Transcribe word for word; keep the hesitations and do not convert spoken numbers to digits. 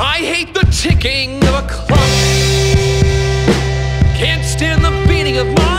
I hate the ticking of a clock. Can't stand the beating of my